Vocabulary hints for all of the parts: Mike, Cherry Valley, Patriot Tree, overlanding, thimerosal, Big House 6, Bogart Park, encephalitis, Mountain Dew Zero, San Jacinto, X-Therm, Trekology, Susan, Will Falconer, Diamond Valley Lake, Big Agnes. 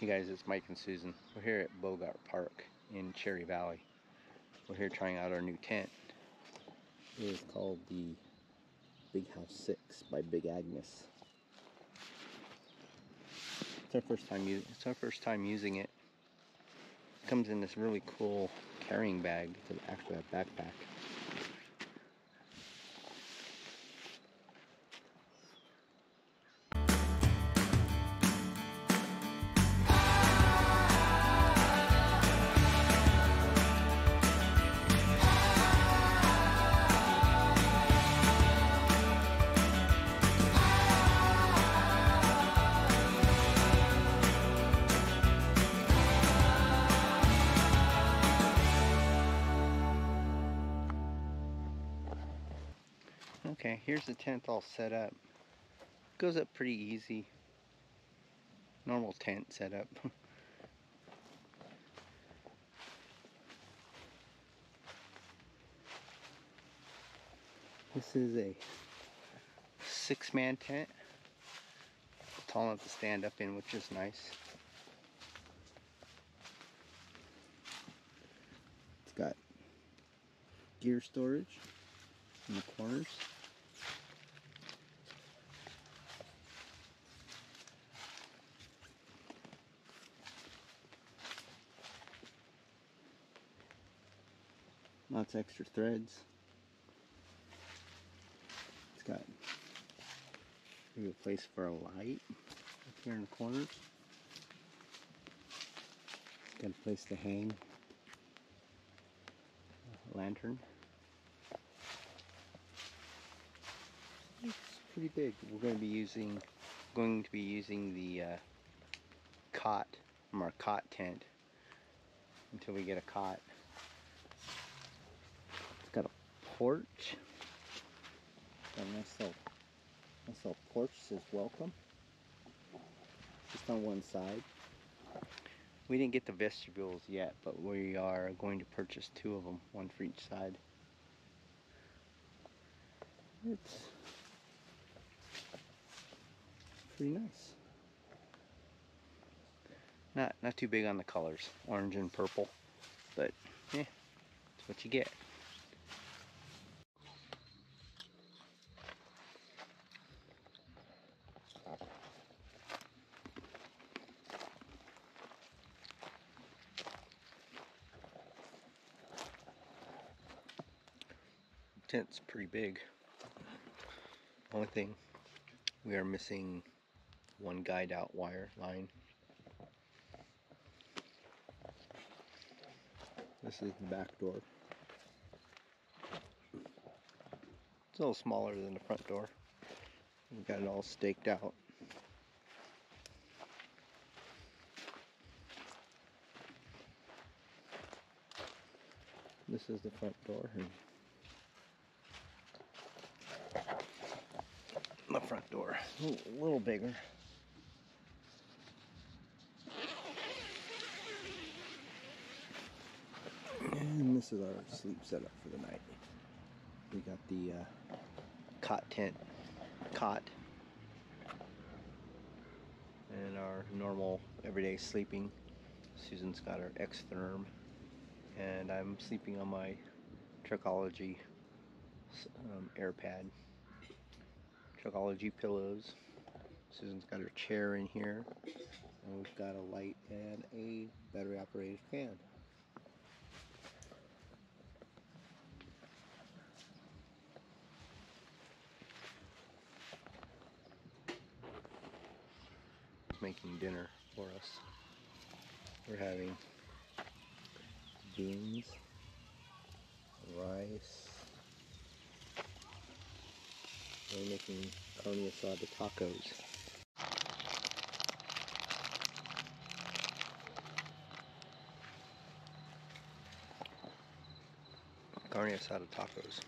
Hey guys, it's Mike and Susan. We're here at Bogart Park in Cherry Valley. We're here trying out our new tent. It is called the Big House 6 by Big Agnes. It's our first time using it. It comes in this really cool carrying bag. It's actually a backpack. Okay, here's the tent all set up. Goes up pretty easy. Normal tent setup. This is a 6-man tent. Tall enough to stand up in, which is nice. It's got gear storage in the corners. Lots of extra threads. It's got maybe a place for a light up here in the corners. It's got a place to hang a lantern. It's pretty big. We're going to be using the cot from our cot tent until we get a cot. Got a porch. Got a nice little porch that says welcome. Just on one side. We didn't get the vestibules yet, but we are going to purchase 2 of them, one for each side. It's pretty nice. Not too big on the colors, orange and purple, but yeah, it's what you get. Tent's pretty big. Only thing, we are missing one guide out wire line. This is the back door. It's a little smaller than the front door. We've got it all staked out. This is the front door. The front door, a little bigger. And this is our sleep setup for the night. We got the cot, and our normal everyday sleeping. Susan's got her X-Therm, and I'm sleeping on my Trekology air pad. Trekology pillows. Susan's got her chair in here, and we've got a light and a battery-operated fan. Making dinner for us. We're having beans, rice. We're making carne asada tacos. Carne asada tacos.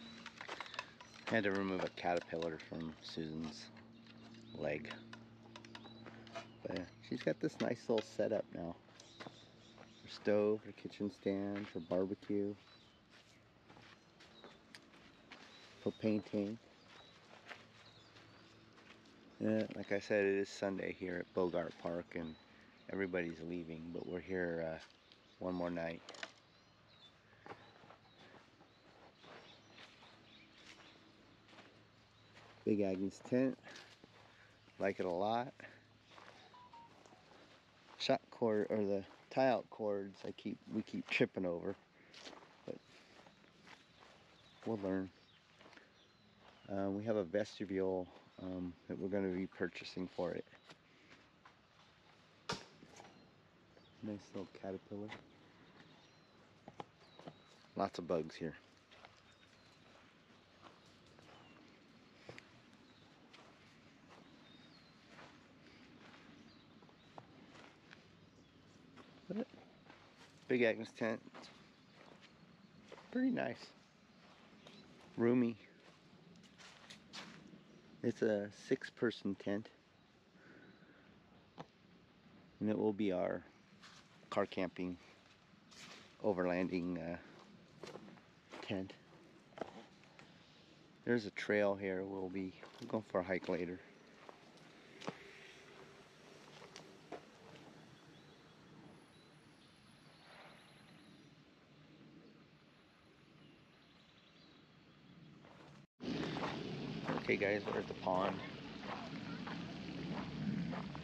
I had to remove a caterpillar from Susan's leg. But she's got this nice little setup now. Her stove, her kitchen stand, her barbecue, for painting. Like I said, it is Sunday here at Bogart Park, and everybody's leaving, but we're here one more night. Big Agnes tent, like it a lot. Shot cord, or the tie out cords, we keep tripping over, but we'll learn. We have a vestibule that we're going to be purchasing for it. Nice little caterpillar. Lots of bugs here. But Big Agnes tent, it's pretty nice, roomy. It's a 6-person tent, and it will be our car camping, overlanding tent. There's a trail here. We'll go for a hike later. Okay guys, we're at the pond.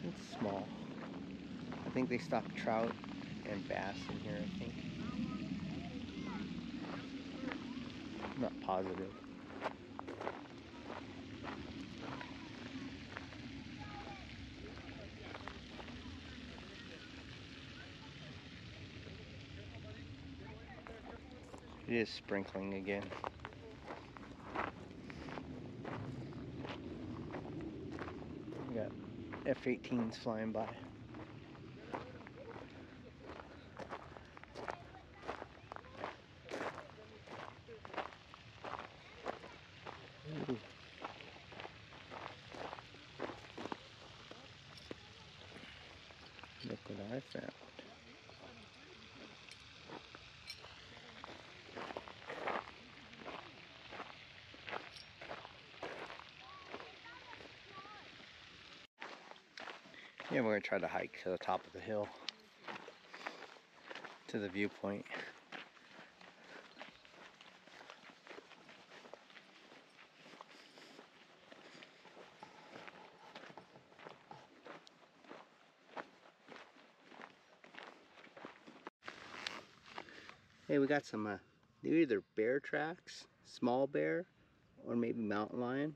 It's small. I think they stock trout and bass in here, I think. I'm not positive. It is sprinkling again. F-18s flying by. Ooh. Look what I found. Yeah, we're going to try to hike to the top of the hill, to the viewpoint. Hey, we got some, they're either bear tracks, small bear, or maybe mountain lion.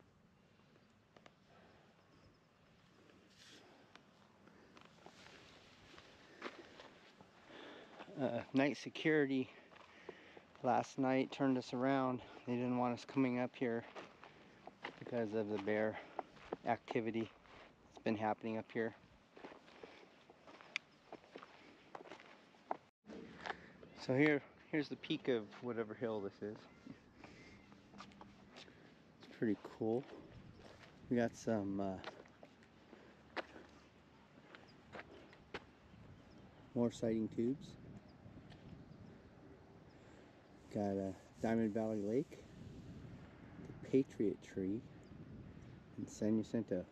Night security last night turned us around. They didn't want us coming up here because of the bear activity that's been happening up here. So here's the peak of whatever hill this is. It's pretty cool. We got some more sighting tubes. Got a Diamond Valley Lake, the Patriot Tree, and San Jacinto.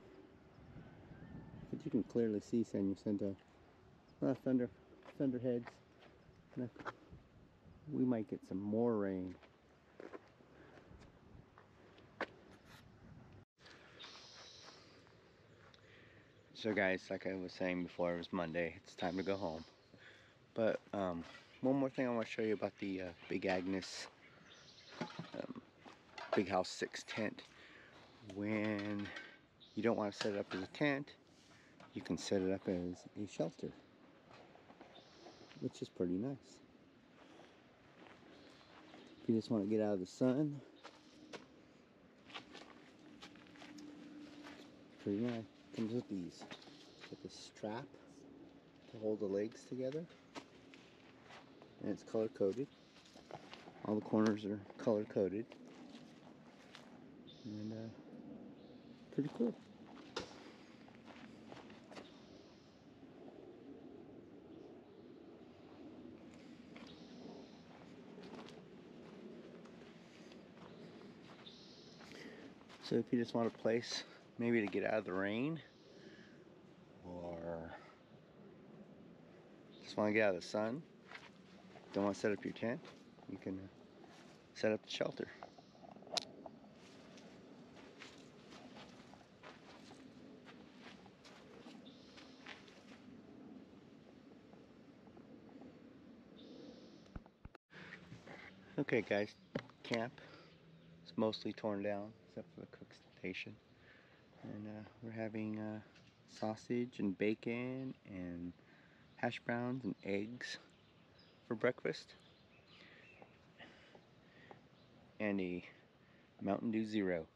But you can clearly see San Jacinto. A lot of thunderheads. We might get some more rain. So guys, like I was saying before, it was Monday. It's time to go home. But one more thing I want to show you about the Big Agnes Big House 6 tent. When you don't want to set it up as a tent, you can set it up as a shelter, which is pretty nice. If you just want to get out of the sun, it's pretty nice. It comes with these, with this strap to hold the legs together. And it's color coded. All the corners are color coded. And pretty cool. So if you just want a place maybe to get out of the rain, or Just want to get out of the sun. Don't want to set up your tent, you can set up the shelter. Okay guys, camp. It's mostly torn down except for the cook station. And we're having sausage and bacon and hash browns and eggs for breakfast. And a Mountain Dew Zero.